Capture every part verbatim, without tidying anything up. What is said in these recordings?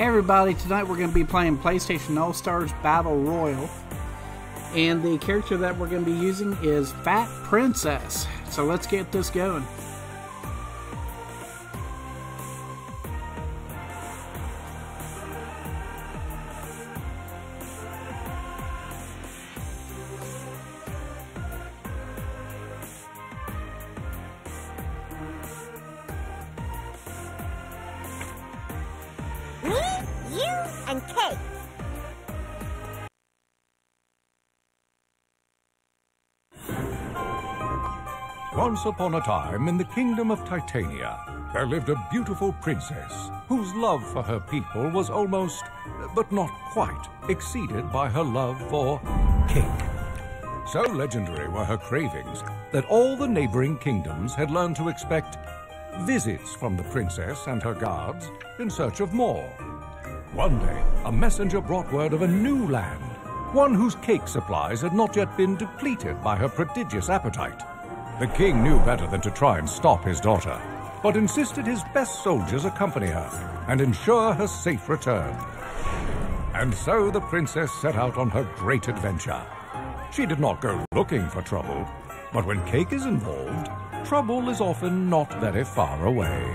Hey everybody, tonight we're going to be playing PlayStation All-Stars Battle Royale, and the character that we're going to be using is Fat Princess. So let's get this going. Me, you, and Kate. Once upon a time, in the kingdom of Titania, there lived a beautiful princess whose love for her people was almost, but not quite, exceeded by her love for cake. So legendary were her cravings that all the neighboring kingdoms had learned to expect visits from the princess and her guards in search of more. One day, a messenger brought word of a new land, one whose cake supplies had not yet been depleted by her prodigious appetite. The king knew better than to try and stop his daughter, but insisted his best soldiers accompany her and ensure her safe return. And so the princess set out on her great adventure. She did not go looking for trouble, but when cake is involved, trouble is often not very far away.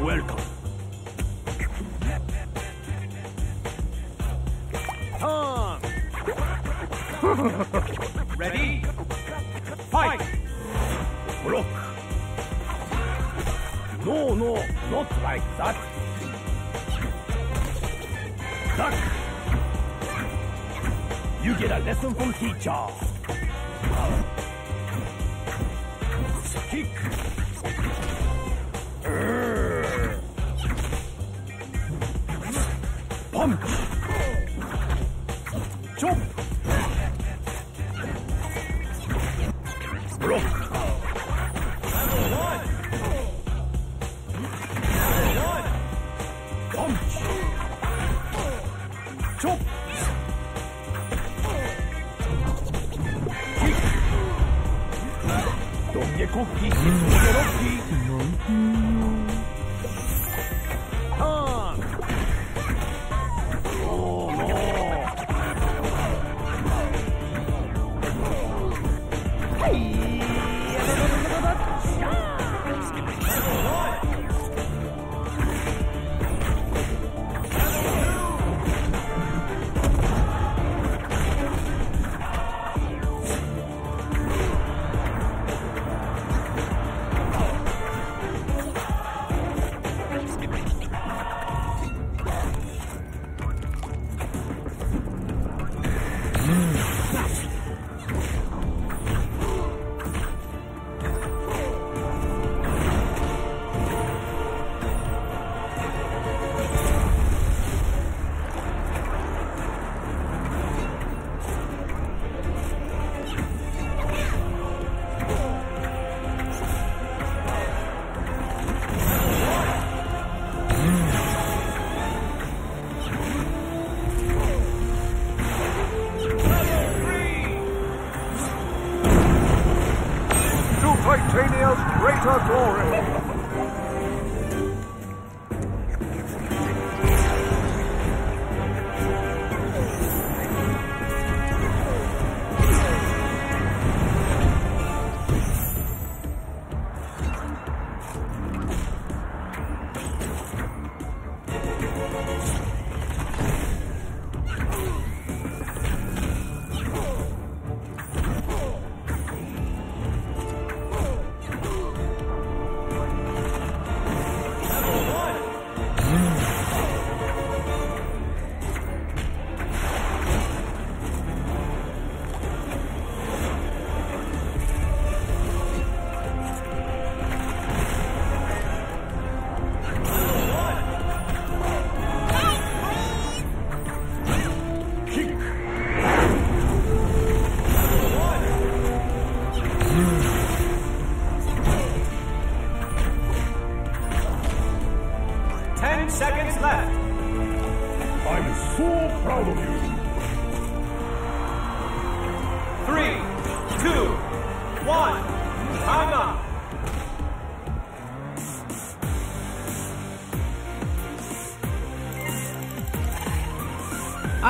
Welcome. Tom. Ready? Fight. Block. No, no, not like that. Duck. You get a lesson from teacher. Kick. Er. Pump! Chop! Block! Punch! Chop! Kick! Don't get cocky! Titania's greater glory!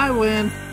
I win.